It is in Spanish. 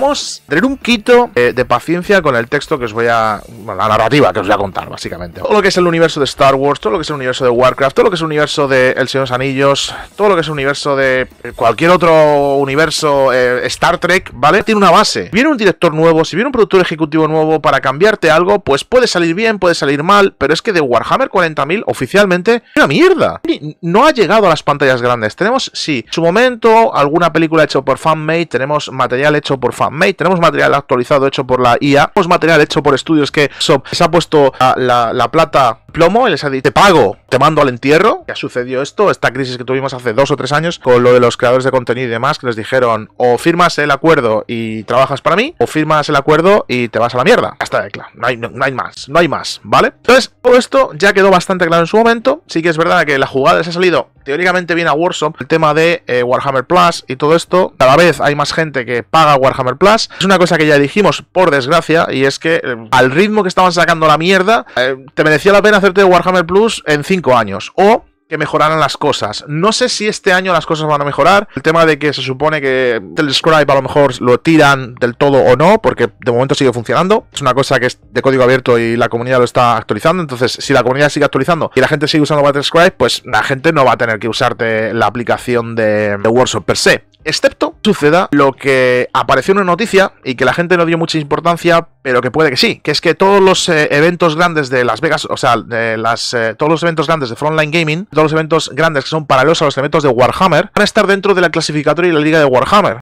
Vamos a tener un poquito de paciencia con el texto que os voy a... Bueno, la narrativa que os voy a contar, básicamente. Todo lo que es el universo de Star Wars, todo lo que es el universo de Warcraft, todo lo que es el universo de El Señor de los Anillos, todo lo que es el universo de cualquier otro universo, Star Trek, ¿vale? Tiene una base. Si viene un director nuevo, si viene un productor ejecutivo nuevo para cambiarte algo, pues puede salir bien, puede salir mal, pero es que de Warhammer 40000 oficialmente es una mierda. No ha llegado a las pantallas grandes. Tenemos, sí, en su momento, alguna película hecha por FanMate, tenemos material hecho por FanMate, tenemos material actualizado hecho por la IA, tenemos material hecho por estudios que Shop les ha puesto la plata plomo y les ha dicho, te pago, te mando al entierro. Ya sucedió esto, esta crisis que tuvimos hace 2 o 3 años con lo de los creadores de contenido y demás, que les dijeron, o firmas el acuerdo y trabajas para mí, o firmas el acuerdo y te vas a la mierda. Hasta claro, no hay más, ¿vale? Entonces, todo esto ya quedó bastante claro en su momento. Sí que es verdad que la jugada les ha salido teóricamente bien a Warzone, el tema de Warhammer Plus y todo esto. Cada vez hay más gente que paga Warhammer Plus. Es una cosa que ya dijimos, por desgracia, y es que al ritmo que estaban sacando la mierda, te merecía la pena hacerte Warhammer Plus en 5 años, o que mejoraran las cosas. No sé si este año las cosas van a mejorar. El tema de que se supone que BattleScribe a lo mejor lo tiran del todo o no, porque de momento sigue funcionando. Es una cosa que es de código abierto y la comunidad lo está actualizando. Entonces, si la comunidad sigue actualizando y la gente sigue usando BattleScribe, pues la gente no va a tener que usarte la aplicación de Warshop per se. Excepto suceda lo que apareció en una noticia y que la gente no dio mucha importancia, pero que puede que sí, que es que todos los eventos grandes de Las Vegas, o sea, todos los eventos grandes de Frontline Gaming, todos los eventos grandes que son paralelos a los eventos de Warhammer, van a estar dentro de la clasificatoria y la liga de Warhammer.